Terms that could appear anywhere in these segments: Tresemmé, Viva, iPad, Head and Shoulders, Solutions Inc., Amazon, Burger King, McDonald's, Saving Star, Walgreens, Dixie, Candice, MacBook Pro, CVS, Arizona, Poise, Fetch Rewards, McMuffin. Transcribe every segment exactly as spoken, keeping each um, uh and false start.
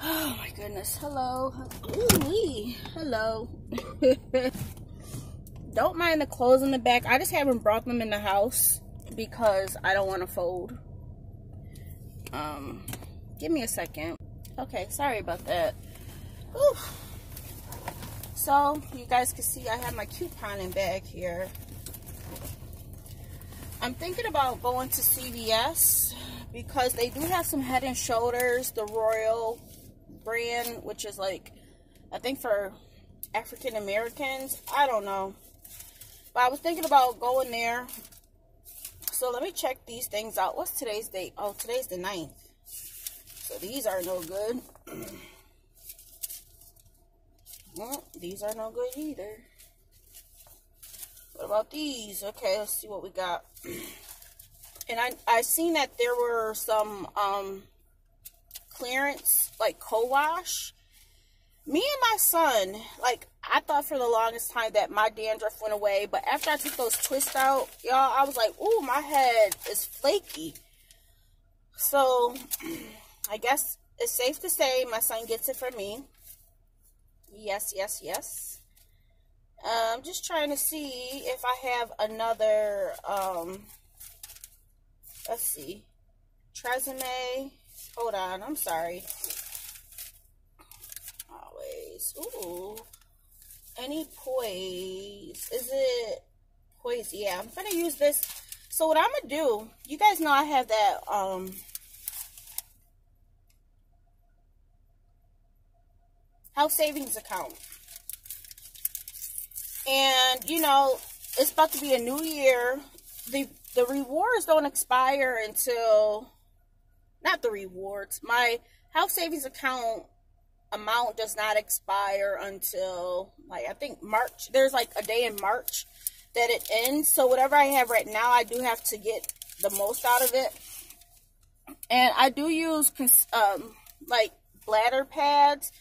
Oh my goodness. Hello. Ooh-wee. Hello. Don't mind the clothes in the back. I just haven't brought them in the house because I don't want to fold. Um, give me a second. Okay, sorry about that. Whew. So, you guys can see I have my couponing bag here. I'm thinking about going to C V S because they do have some Head and Shoulders, the Royal brand, which is like, I think for African Americans. I don't know. But I was thinking about going there. So let me check these things out. What's today's date? Oh, today's the ninth. So these are no good. Well, these are no good either. What about these? Okay, let's see what we got. And I I seen that there were some um clearance, like co-wash. Me and my son, like, I thought for the longest time that my dandruff went away. But after I took those twists out, y'all, I was like, ooh, my head is flaky. So, I guess it's safe to say my son gets it from me. Yes, yes, yes. I'm just trying to see if I have another, um, let's see. Tresemme. Hold on, I'm sorry. Always. Ooh. Any Poise. Is it Poise? Yeah, I'm going to use this. So what I'm going to do, you guys know I have that, um, house savings account. And, you know, it's about to be a new year. The, the rewards don't expire until, not the rewards. My house savings account amount does not expire until, like, I think March. There's like a day in March that it ends. So whatever I have right now, I do have to get the most out of it. And I do use, um, like, bladder pads.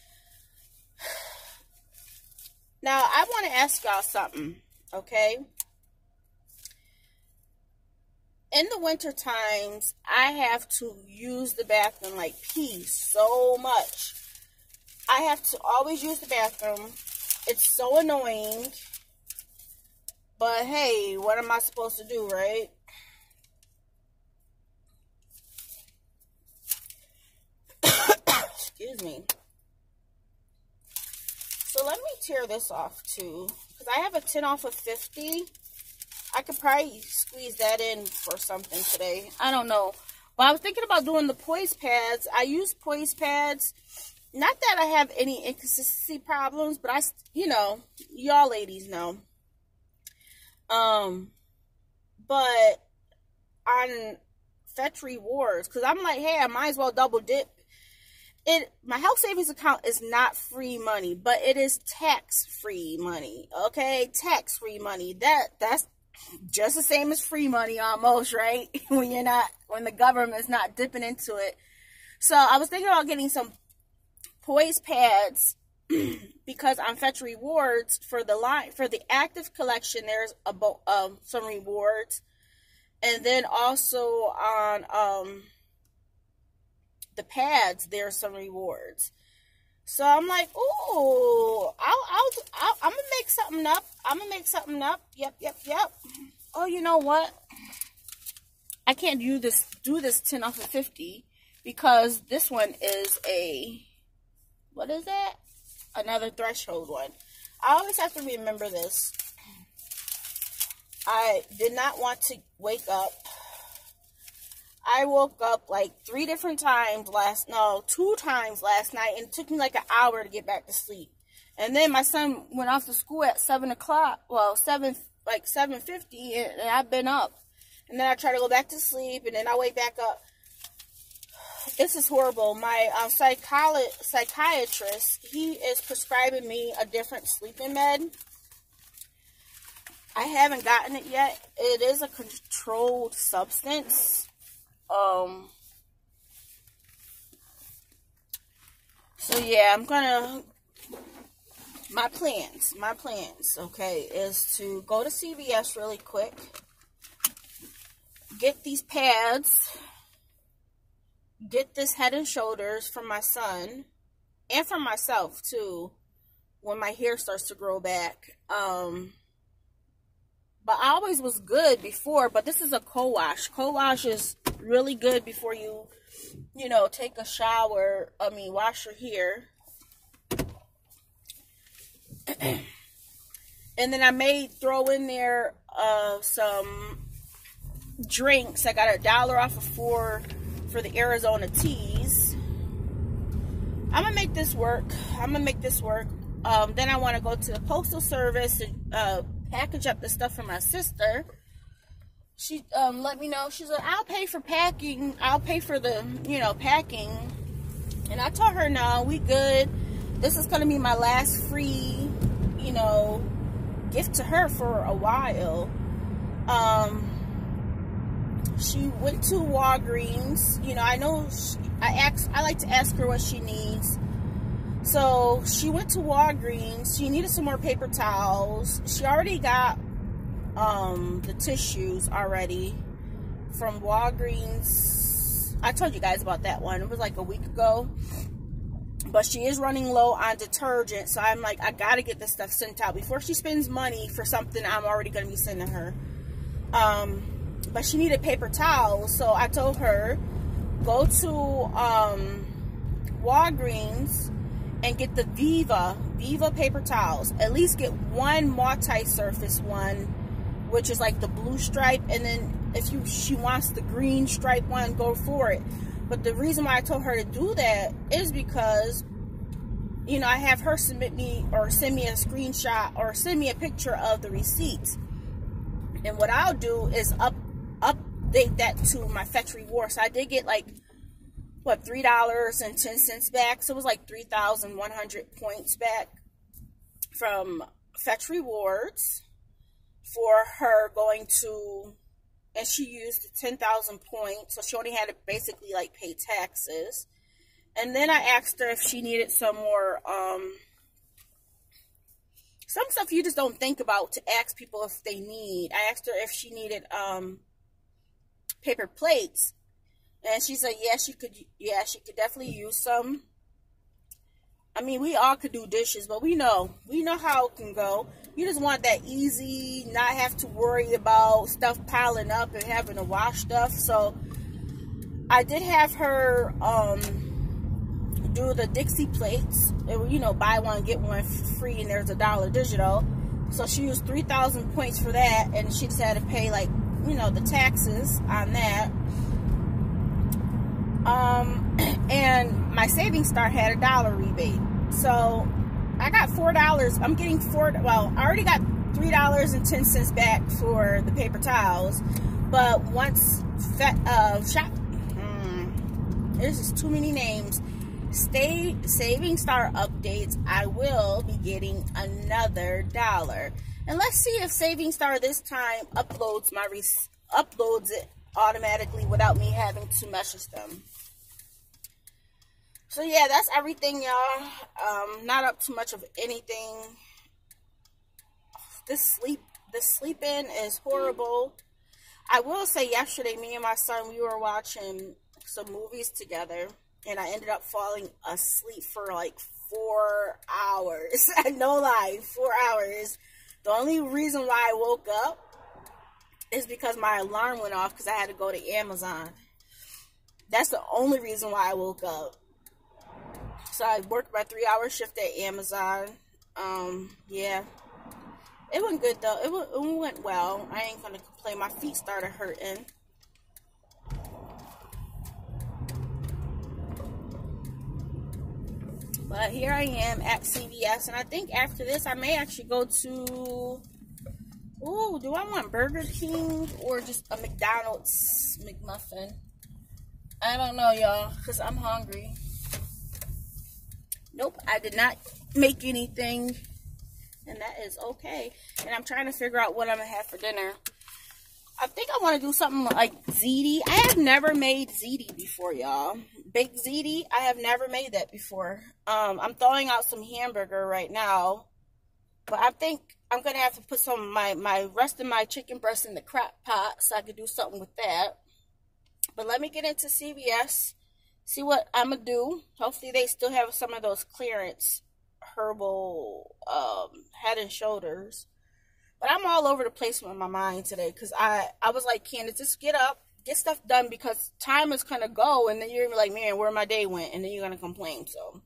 Now, I want to ask y'all something, okay? In the winter times, I have to use the bathroom, like, pee so much. I have to always use the bathroom. It's so annoying. But, hey, what am I supposed to do, right? Excuse me. So, let me tear this off, too. Because I have a ten off of fifty. I could probably squeeze that in for something today. I don't know. But I was thinking about doing the Poise pads. I use Poise pads. Not that I have any inconsistency problems, but I, you know, y'all ladies know. Um, but on Fetch Rewards, because I'm like, hey, I might as well double dip. It, my health savings account is not free money, but it is tax-free money, okay? Tax-free money. That that's just the same as free money almost, right? when you're not, when the government's not dipping into it. So I was thinking about getting some Poise pads because on Fetch Rewards for the line for the active collection there's a um, some rewards, and then also on um the pads there's some rewards. So I'm like, ooh, I'll, I'll I'll I'm gonna make something up. I'm gonna make something up. Yep, yep, yep. Oh, you know what? I can't do this do this ten off of fifty because this one is a what is that? Another threshold one. I always have to remember this. I did not want to wake up. I woke up like three different times last, no, two times last night. And it took me like an hour to get back to sleep. And then my son went off to school at seven o'clock. Well, seven, like seven fifty. And I've been up. And then I try to go back to sleep. And then I wake back up. This is horrible. My uh, psycholo- psychiatrist, he is prescribing me a different sleeping med. I haven't gotten it yet. It is a controlled substance. Um. So, yeah, I'm gonna... My plans, my plans, okay, is to go to C V S really quick. Get these pads... Get this Head and Shoulders from my son. and for myself too, when my hair starts to grow back. Um, but I always was good before, but this is a co-wash. Co-wash is really good before you, you know, take a shower. I mean, wash your hair. And then I may throw in there uh, some drinks. I got a dollar off of four for the Arizona teas. I'm going to make this work. I'm going to make this work. Um, then I want to go to the postal service to uh, package up the stuff for my sister. She um, let me know. She said, I'll pay for packing. I'll pay for the, you know, packing. And I told her, no, we good. This is going to be my last free, you know, gift to her for a while. Um... She went to Walgreens. You know, I know she, I ask, I like to ask her what she needs. So she went to Walgreens. She needed some more paper towels. She already got um, the tissues already from Walgreens. I told you guys about that one. It was like a week ago. But she is running low on detergent. So I'm like, I gotta get this stuff sent out before she spends money for something I'm already gonna be sending her. Um... But she needed paper towels, so I told her, go to um, Walgreens and get the Viva, Viva paper towels. At least get one multi-surface one, which is like the blue stripe. And then if you she wants the green stripe one, go for it. But the reason why I told her to do that is because, you know, I have her submit me or send me a screenshot or send me a picture of the receipts. And what I'll do is up update that to my Fetch Rewards. So I did get like, what, three dollars and ten cents back. So it was like three thousand one hundred points back from Fetch Rewards for her going to, and she used ten thousand points. So she only had to basically like pay taxes. And then I asked her if she needed some more, um, some stuff you just don't think about to ask people if they need. I asked her if she needed um, paper plates, and she said, "Yeah, she could. Yeah, she could definitely use some." I mean, we all could do dishes, but we know we know how it can go. You just want that easy, not have to worry about stuff piling up and having to wash stuff. So, I did have her Um, do the Dixie plates, and, you know, buy one get one free, and there's a dollar digital. So she used three thousand points for that, and she just had to pay like, you know, the taxes on that. Um, and my Saving Star had a dollar rebate, so I got four dollars. I'm getting four. Well, I already got three dollars and ten cents back for the paper towels, but once that uh, shop, hmm, this is too many names. Stay Saving Star updates, I will be getting another dollar. And let's see if Saving Star this time uploads my re uploads it automatically without me having to message them. So yeah, that's everything, y'all. Um, not up to much of anything. This sleep this sleep in is horrible. I will say, yesterday me and my son, we were watching some movies together. And I ended up falling asleep for like four hours. No lie, four hours. The only reason why I woke up is because my alarm went off because I had to go to Amazon. That's the only reason why I woke up. So I worked my three-hour shift at Amazon. Um, yeah. It went good, though. It went, it went well. I ain't going to complain. My feet started hurting. But here I am at C V S, and I think after this I may actually go to, ooh, do I want Burger King or just a McDonald's McMuffin? I don't know, y'all, because I'm hungry. Nope, I did not make anything, and that is okay. And I'm trying to figure out what I'm going to have for dinner. I think I want to do something like ziti. I have never made ziti before, y'all. Baked ziti, I have never made that before. Um, I'm throwing out some hamburger right now. But I think I'm going to have to put some of my, my rest of my chicken breast in the crock pot so I can do something with that. But let me get into C V S, see what I'm going to do. Hopefully they still have some of those clearance herbal um, Head and Shoulders. But I'm all over the place with my mind today, because I, I was like, Candace, just get up, get stuff done, because time is going to go, and then you're going to be like, man, where my day went, and then you're going to complain. So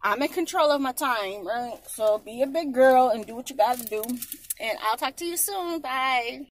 I'm in control of my time, right? So be a big girl and do what you got to do, and I'll talk to you soon. Bye.